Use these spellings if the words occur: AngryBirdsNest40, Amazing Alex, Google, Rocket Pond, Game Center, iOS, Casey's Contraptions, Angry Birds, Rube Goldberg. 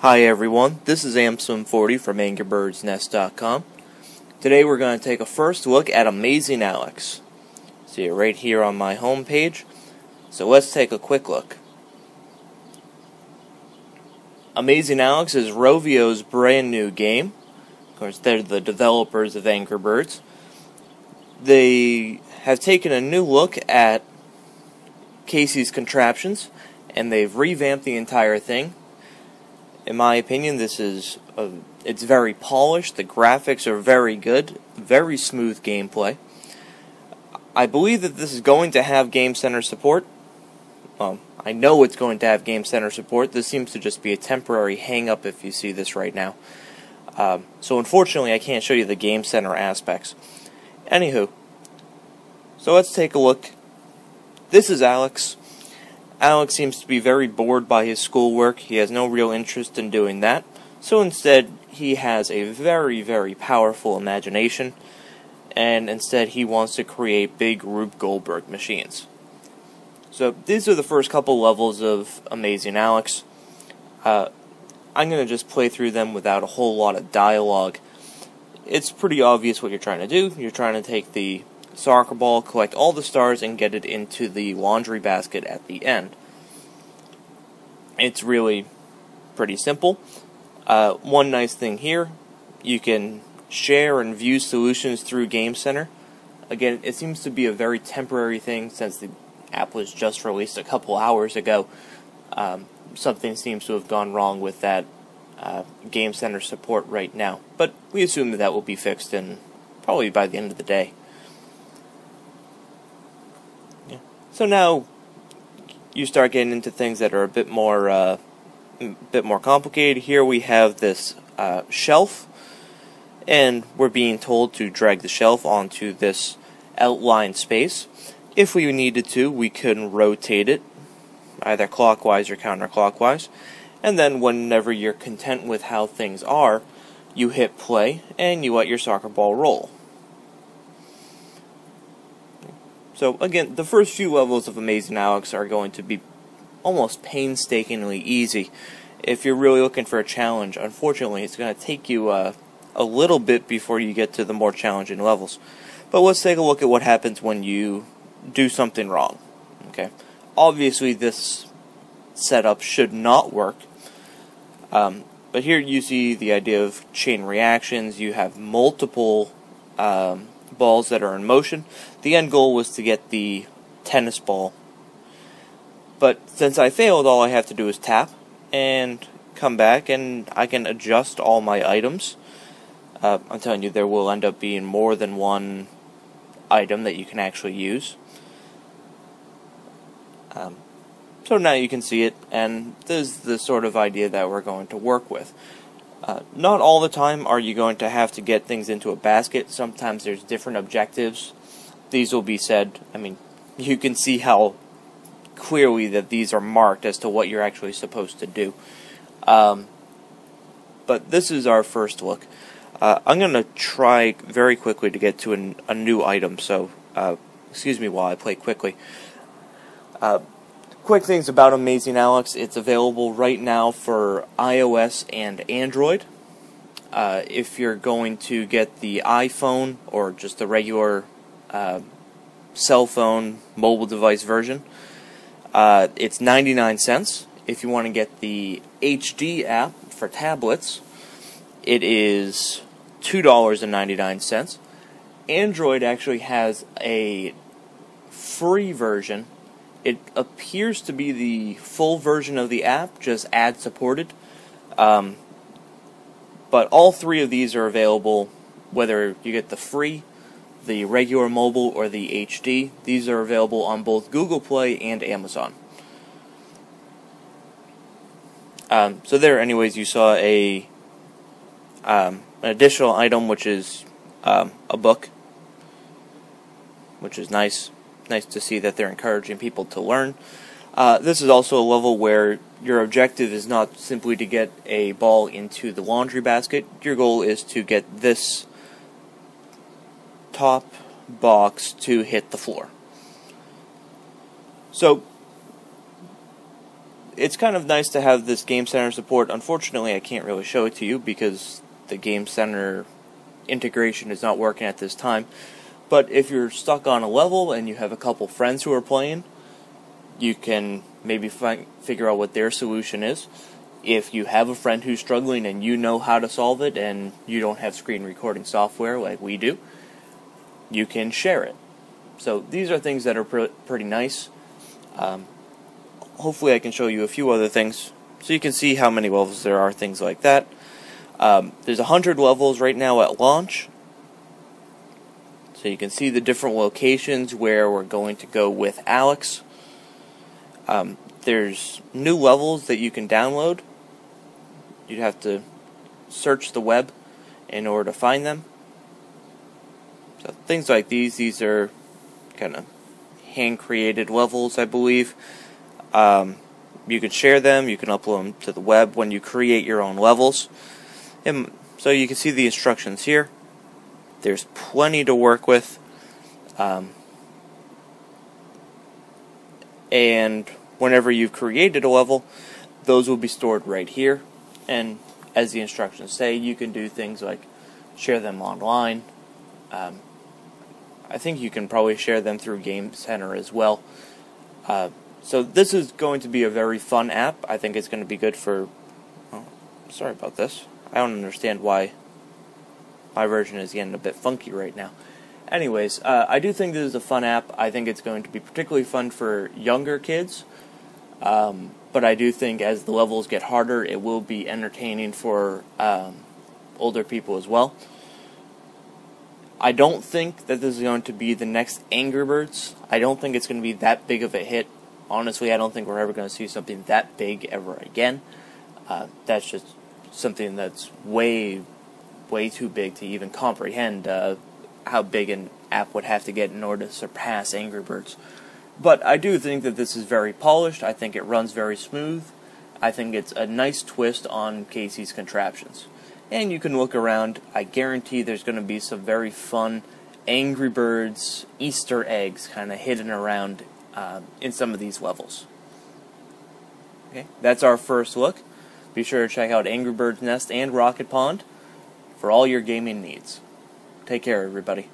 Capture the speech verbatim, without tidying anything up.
Hi everyone, this is AngryBirdsNest forty from Angry Birds Nest dot com. Today we're going to take a first look at Amazing Alex. See it right here on my home page. So let's take a quick look. Amazing Alex is Rovio's brand new game. Of course, they're the developers of Angry Birds. They have taken a new look at Casey's Contraptions, and they've revamped the entire thing. In my opinion, this is a, it's very polished, the graphics are very good, very smooth gameplay. I believe that this is going to have Game Center support. Well, I know it's going to have Game Center support. This seems to just be a temporary hang-up if you see this right now. Um, so unfortunately, I can't show you the Game Center aspects. Anywho, so let's take a look. This is Alex. Alex seems to be very bored by his schoolwork. He has no real interest in doing that. So instead, he has a very, very powerful imagination. And instead, he wants to create big Rube Goldberg machines. So these are the first couple levels of Amazing Alex. Uh, I'm going to just play through them without a whole lot of dialogue. It's pretty obvious what you're trying to do. You're trying to take the soccer ball, collect all the stars, and get it into the laundry basket at the end. It's really pretty simple. Uh, one nice thing here, you can share and view solutions through Game Center. Again, it seems to be a very temporary thing since the app was just released a couple hours ago. Um, something seems to have gone wrong with that uh, Game Center support right now, but we assume that that will be fixed in probably by the end of the day. So now you start getting into things that are a bit more, uh, a bit more complicated. Here we have this uh, shelf, and we're being told to drag the shelf onto this outlined space. If we needed to, we can rotate it either clockwise or counterclockwise. And then whenever you're content with how things are, you hit play and you let your soccer ball roll. So again, the first few levels of Amazing Alex are going to be almost painstakingly easy. If you're really looking for a challenge, unfortunately, it's going to take you uh, a little bit before you get to the more challenging levels. But let's take a look at what happens when you do something wrong. Okay, obviously this setup should not work. Um, but here you see the idea of chain reactions. You have multiple Um, balls that are in motion. The end goal was to get the tennis ball. But since I failed, all I have to do is tap and come back, and I can adjust all my items. Uh, I'm telling you, there will end up being more than one item that you can actually use. Um, so now you can see it, and this is the sort of idea that we're going to work with. Uh, not all the time are you going to have to get things into a basket. Sometimes there's different objectives. These will be said, I mean, you can see how clearly that these are marked as to what you're actually supposed to do. Um, but this is our first look. Uh, I'm going to try very quickly to get to an, a new item, so uh, excuse me while I play quickly. Uh, Quick things about Amazing Alex. It's available right now for iOS and Android. Uh, if you're going to get the iPhone or just the regular uh, cell phone mobile device version, uh, it's ninety-nine cents. If you want to get the H D app for tablets, it is two dollars and ninety-nine cents. Android actually has a free version. It appears to be the full version of the app, just ad-supported. Um, but all three of these are available, whether you get the free, the regular mobile, or the H D. These are available on both Google Play and Amazon. Um, so there, anyways, you saw a um, an additional item, which is um, a book, which is nice. Nice to see that they're encouraging people to learn. Uh, this is also a level where your objective is not simply to get a ball into the laundry basket. Your goal is to get this top box to hit the floor. So it's kind of nice to have this Game Center support. Unfortunately, I can't really show it to you because the Game Center integration is not working at this time. But if you're stuck on a level and you have a couple friends who are playing, you can maybe find, figure out what their solution is. If you have a friend who's struggling and you know how to solve it and you don't have screen recording software like we do, you can share it. So these are things that are pr pretty nice. Um, hopefully I can show you a few other things so you can see how many levels there are, things like that. Um, there's one hundred levels right now at launch. So you can see the different locations where we're going to go with Alex. Um, there's new levels that you can download. You'd have to search the web in order to find them. So things like these, these are kind of hand-created levels, I believe. Um, you can share them, you can upload them to the web when you create your own levels. And so you can see the instructions here. There's plenty to work with. Um, and whenever you've created a level, those will be stored right here. And as the instructions say, you can do things like share them online. Um, I think you can probably share them through Game Center as well. Uh, so this is going to be a very fun app. I think it's going to be good for... Oh, sorry about this. I don't understand why my version is getting a bit funky right now. Anyways, uh, I do think this is a fun app. I think it's going to be particularly fun for younger kids. Um, but I do think as the levels get harder, it will be entertaining for um, older people as well. I don't think that this is going to be the next Angry Birds. I don't think it's going to be that big of a hit. Honestly, I don't think we're ever going to see something that big ever again. Uh, that's just something that's way, way too big to even comprehend uh, how big an app would have to get in order to surpass Angry Birds. But I do think that this is very polished. I think it runs very smooth. I think it's a nice twist on Casey's Contraptions. And you can look around. I guarantee there's going to be some very fun Angry Birds Easter eggs kind of hidden around uh, in some of these levels. Okay, that's our first look. Be sure to check out Angry Birds Nest and Rocket Pond for all your gaming needs. Take care, everybody.